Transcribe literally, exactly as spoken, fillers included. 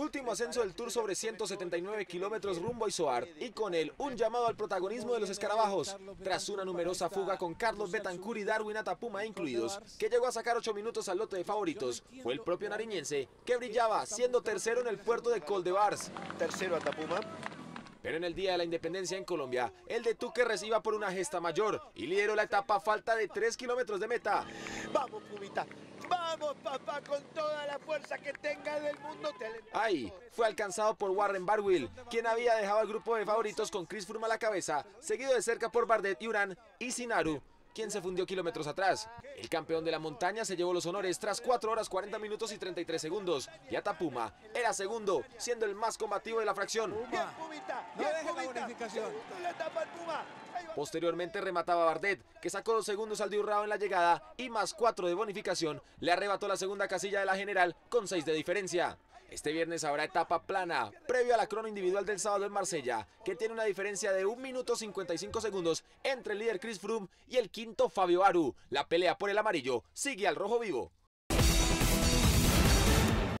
Último ascenso del Tour sobre ciento setenta y nueve kilómetros rumbo a Izoard, y con él un llamado al protagonismo de los escarabajos, tras una numerosa fuga con Carlos Betancur y Darwin Atapuma incluidos, que llegó a sacar ocho minutos al lote de favoritos. Fue el propio nariñense que brillaba, siendo tercero en el puerto de Coldebars. Tercero Atapuma. Pero en el Día de la Independencia en Colombia, el de Tuque reciba por una gesta mayor y lideró la etapa a falta de tres kilómetros de meta. ¡Vamos, Pumita! ¡Vamos, papá! Con toda la fuerza que tenga del mundo. Ahí fue alcanzado por Warren Barwill, quien había dejado al grupo de favoritos con Chris Froome a la cabeza, seguido de cerca por Bardet y Urán, y sin Aru, quien se fundió kilómetros atrás. El campeón de la montaña se llevó los honores tras cuatro horas cuarenta minutos y treinta y tres segundos, y Atapuma era segundo, siendo el más combativo de la fracción. Posteriormente remataba Bardet, que sacó dos segundos al de Urán en la llegada y más cuatro de bonificación, le arrebató la segunda casilla de la general con seis de diferencia. Este viernes habrá etapa plana, previo a la crono individual del sábado en Marsella, que tiene una diferencia de un minuto cincuenta y cinco segundos entre el líder Chris Froome y el quinto Fabio Aru. La pelea por el amarillo sigue al rojo vivo.